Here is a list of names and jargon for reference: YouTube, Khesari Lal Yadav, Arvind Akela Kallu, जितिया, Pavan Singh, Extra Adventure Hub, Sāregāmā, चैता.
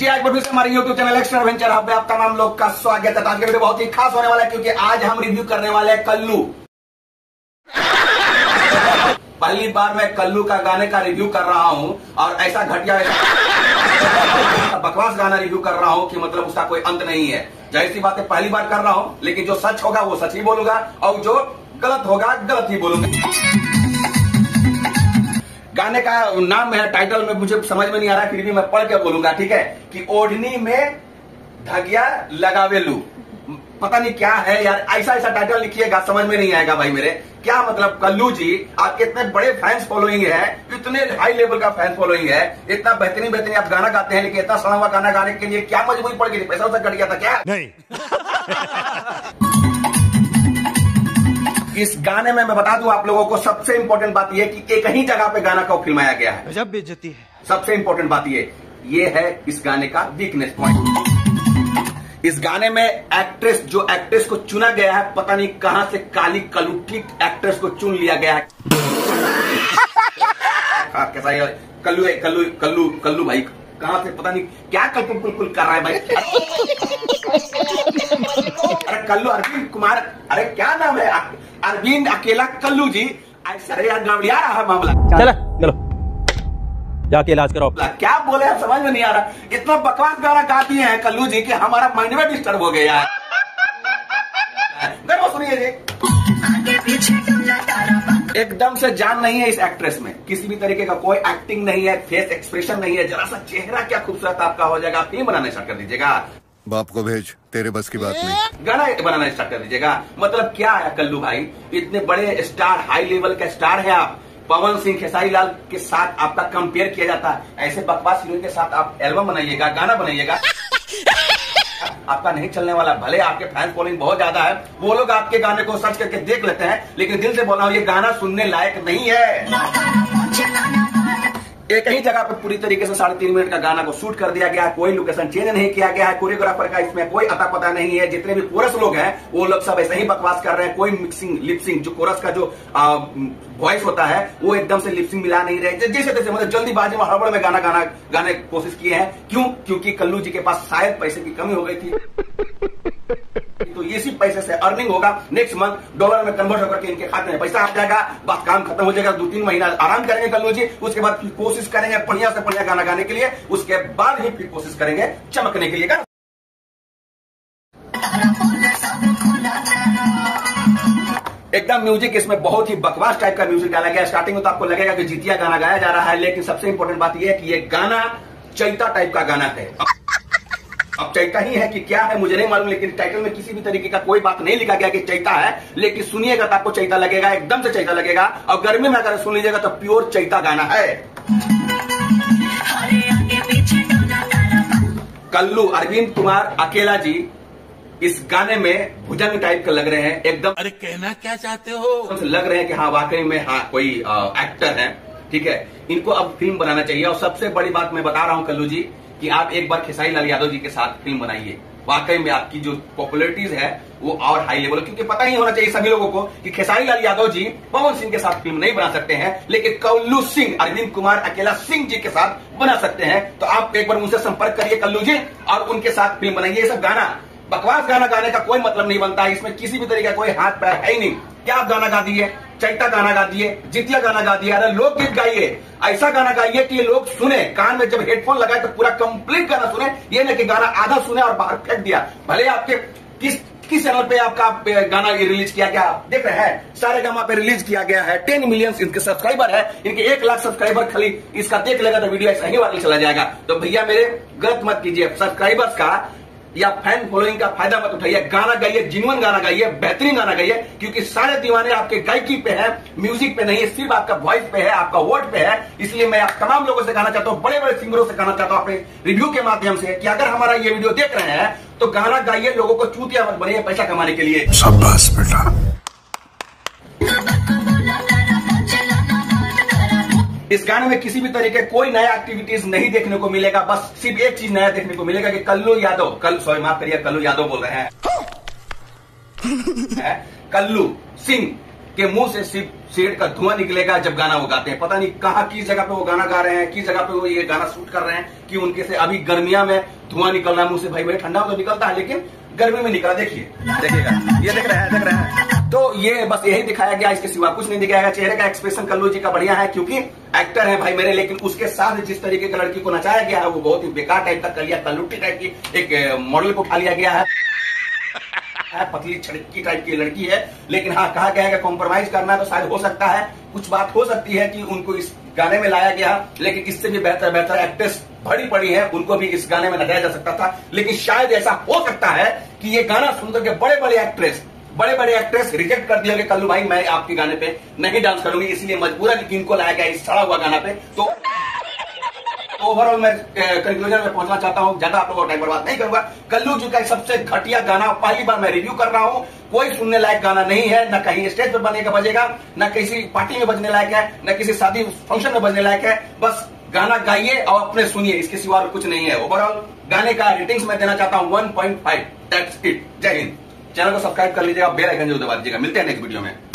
जी आज फिर से हमारे YouTube channel extra adventure hub में आप तमाम लोग का स्वागत है। आज का वीडियो बहुत ही खास होने वाला है क्योंकि आज हम रिव्यू करने वाले हैं कल्लू। पहली बार मैं कल्लू का गाने का रिव्यू कर रहा हूं और ऐसा घटिया बकवास गाना रिव्यू कर रहा हूं कि मतलब उसका कोई अंत नहीं है। जाहिर सी बात है पहली बार कर रहा हूं, लेकिन जो सच होगा वो सच ही बोलूंगा और जो गलत होगा गलत ही बोलूंगा। गाने का नाम है, टाइटल में मुझे समझ में नहीं आ रहा, फिर भी मैं पढ़ के बोलूंगा ठीक है कि ओढ़नी में धगिया लगावेलू, पता नहीं क्या है यार, ऐसा ऐसा टाइटल लिखिएगा समझ में नहीं आएगा भाई मेरे। क्या मतलब कल्लू जी आपके इतने बड़े फैंस फॉलोइंग है, इतने हाई लेवल का फैंस फॉलोइंग है, इतना बेहतरीन बेहतरीन आप गाना गाते हैं, लेकिन इतना सड़ा हुआ गाना गाने के लिए क्या मजबूरी पड़ गई? पैसा वैसा कट गया था क्या? नहीं। इस गाने में मैं बता दूं आप लोगों को सबसे इंपॉर्टेंट बात यह कि एक ही जगह पे गाना को फिल्माया गया है। गजब बेइज्जती है। सबसे इंपॉर्टेंट बात ये है इस गाने का वीकनेस पॉइंट। इस गाने में एक्ट्रेस, जो एक्ट्रेस को चुना गया है, पता नहीं कहां से काली कलुठी एक्ट्रेस को चुन लिया गया है। कैसा है कल्लू, कल्लू कल्लू कल्लू भाई कहां से पता नहीं क्या कल्कुल कर रहा है भाई। अरे कल्लू अरविंद कुमार, अरे क्या नाम है, अरविंद अकेला कल्लू जी। अरे यार गावड़िया रहा मामला, चलो चलो जाके इलाज करो। क्या बोले आप समझ में नहीं आ रहा। इतना बकवास गाना गाती है कल्लू जी कि हमारा माइंड में डिस्टर्ब हो गया है। सुनिए जी, एकदम से जान नहीं है इस एक्ट्रेस में, किसी भी तरीके का कोई एक्टिंग नहीं है, फेस एक्सप्रेशन नहीं है, जरा सा चेहरा क्या खूबसूरत आपका हो जाएगा, आप ही बनाना स्टार्ट कर दीजिएगा। बाप को भेज, तेरे बस की बात नहीं। गाना बनाना स्टार्ट कर दीजिएगा। मतलब क्या है कल्लू भाई, इतने बड़े स्टार, हाई लेवल का स्टार है आप, पवन सिंह खेसारी लाल के साथ आपका कंपेयर किया जाता है। ऐसे बकवास हीरोइन के साथ आप एल्बम बनाइएगा, गाना बनाइएगा, आपका नहीं चलने वाला। भले आपके फैन फॉलोइंग बहुत ज्यादा है, वो लोग आपके गाने को सर्च करके देख लेते हैं, लेकिन दिल से बोल रहा हूं ये गाना सुनने लायक नहीं है। एक ही जगह पर पूरी तरीके से 3.5 मिनट का गाना को शूट कर दिया गया है, कोई लोकेशन चेंज नहीं किया गया है, कोरियोग्राफर का इसमें कोई अता पता नहीं है। जितने भी कोरस लोग हैं वो लोग सब ऐसे ही बकवास कर रहे हैं, कोई मिक्सिंग लिपसिंग, जो कोरस का जो वॉइस होता है वो एकदम से लिपसिंग मिला नहीं रहे, जैसे तैसे मतलब जल्दीबाजी में हड़बड़ में गाना गाने की कोशिश किए हैं। क्यों? क्योंकि कल्लू जी के पास शायद पैसे की कमी हो गई थी, तो इसी पैसे से अर्निंग होगा, नेक्स्ट मंथ डॉलर में कन्वर्ट होकर के इनके खाते में पैसा आ जाएगा, बस काम खत्म हो जाएगा। 2-3 महीना आराम करेंगे कल्लू जी, उसके बाद फिर कोशिश करेंगे बढ़िया से बढ़िया गाना गाने के लिए, उसके बाद ही फिर कोशिश करेंगे चमकने के लिए। एकदम म्यूजिक इसमें बहुत ही बकवास टाइप का म्यूजिक डाला गया। स्टार्टिंग में तो आपको लगेगा कि जीतिया गाना गाया जा रहा है, लेकिन सबसे इंपॉर्टेंट बात यह है कि यह गाना चैता टाइप का गाना है। अब चैता ही है कि क्या है मुझे नहीं मालूम, लेकिन टाइटल में किसी भी तरीके का कोई बात नहीं लिखा गया कि चैता है, लेकिन सुनिएगा तो आपको चैता लगेगा, एकदम से चैता लगेगा। और गर्मी में अगर सुन लीजिएगा तो प्योर चैता गाना है। कल्लू अरविंद कुमार अकेला जी इस गाने में भुजंग टाइप का लग रहे हैं एकदम। अरे कहना क्या चाहते हो, लग रहे हैं कि हाँ वाकई में हाँ कोई एक्टर है ठीक है, इनको अब फिल्म बनाना चाहिए। और सबसे बड़ी बात मैं बता रहा हूँ कल्लू जी कि आप एक बार खेसारी लाल यादव जी के साथ फिल्म बनाइए, वाकई में आपकी जो पॉपुलैरिटीज है वो और हाई लेवल। क्योंकि पता ही होना चाहिए सभी लोगों को कि खेसारी लाल यादव जी पवन सिंह के साथ फिल्म नहीं बना सकते हैं, लेकिन कल्लू सिंह अरविंद कुमार अकेला सिंह जी के साथ बना सकते हैं। तो आप एक बार उनसे संपर्क करिए कल्लू जी और उनके साथ फिल्म बनाइए। ये सब गाना बकवास गाना गाने का कोई मतलब नहीं बनता है, इसमें किसी भी तरीके का कोई हाथ पैर है ही नहीं। क्या आप गाना गा दिए, चैता गाना गा दिए, जितिया गाना गा दिए, अरे लोकगीत गाइए, ऐसा गाना गाइए कि ये लोग सुने, कान में जब हेडफोन लगाए तो पूरा कंप्लीट गाना सुने, ये नहीं कि गाना आधा सुने और बाहर फेंक दिया। भले आपके किस चैनल पे आपका गाना ये रिलीज किया गया आप देख रहे हैं, सारेगामा पे रिलीज किया गया है, 10 मिलियन इनके सब्सक्राइबर है, इनके 1 लाख सब्सक्राइबर खाली इसका देख लेगा तो वीडियो ऐसा ही वायरल चला जाएगा। तो भैया मेरे गलत मत कीजिए, सब्सक्राइबर्स का या फैन फॉलोइंग का फायदा मत उठाइए, गाना गाइए, जीवन गाना गाइए, बेहतरीन गाना गाइए, क्योंकि सारे दीवाने आपके गायकी पे है, म्यूजिक पे नहीं है, सिर्फ आपका वॉइस पे है, आपका वर्ड पे है। इसलिए मैं आप तमाम लोगों से गाना चाहता हूँ, बड़े बड़े सिंगरों से गाना चाहता हूँ अपने रिव्यू के माध्यम से कि अगर हमारा ये वीडियो देख रहे हैं तो गाना गाइए, लोगों को चूतिया मत बनिए पैसा कमाने के लिए। शाबाश बेटा। इस गाने में किसी भी तरीके कोई नया एक्टिविटीज नहीं देखने को मिलेगा, बस सिर्फ एक चीज नया देखने को मिलेगा कि कल्लू यादव बोल रहे हैं कल्लू सिंह कि मुंह से सिगरेट का धुआं निकलेगा जब गाना वो गाते हैं। पता नहीं कहाँ किस जगह पे वो गाना गा रहे हैं, किस जगह पे वो ये गाना शूट कर रहे हैं कि उनके से अभी गर्मियां में धुआं निकल रहा है मुंह से। भाई भाई ठंडा हो तो निकलता है लेकिन गर्मी में निकला। देखिए देखिएगा ये देख रहा है। तो ये बस यही दिखाया गया, इसके सिवा कुछ नहीं दिखाया गया। चेहरे का एक्सप्रेशन कल्लू जी का बढ़िया है क्योंकि एक्टर है भाई मेरे, लेकिन उसके साथ जिस तरीके का लड़की को नचाया गया है वो बहुत ही बेकार टाइप का कलिया कल्लूटी टाइप की एक मॉडल को उठा लिया गया है। पतली छड़की टाइप की लड़की है, लेकिन हाँ कहा गया है कि कॉम्प्रोमाइज करना तो शायद हो सकता है, कुछ बात हो सकती है कि उनको इस गाने में लाया गया, लेकिन इससे भी बेहतर एक्ट्रेस भरी पड़ी है, उनको भी इस गाने में लगाया जा सकता था। लेकिन शायद ऐसा हो सकता है कि ये गाना सुनकर के बड़े बड़े एक्ट्रेस रिजेक्ट कर दिया कि कल्लू भाई मैं आपके गाने पे नहीं डांस करूंगी, इसलिए मजबूरन इनको लाया गया इस सड़ा हुआ गाना पे। तो ओवरऑल मैं कंक्लूजन में पहुंचना चाहता हूं, ज्यादा आप लोगों को टाइम बर्बाद नहीं करूंगा। कल्लू जी का सबसे घटिया गाना पहली बार मैं रिव्यू कर रहा हूं, कोई सुनने लायक गाना नहीं है, न कहीं स्टेज पर बनेगा बजेगा, न किसी पार्टी में बजने लायक है, न किसी शादी फंक्शन में बजने लायक है। बस गाना गाइए और अपने सुनिए, इसके सिवा कुछ नहीं है। ओवरऑल गाने का रेटिंग्स मैं देना चाहता हूं 1.5। That's it. जय हिंद। चैनल को सब्सक्राइब कर लीजिएगा, बेल आइकन जरूर दबा दीजिएगा। मिलते हैं नेक्स्ट वीडियो में।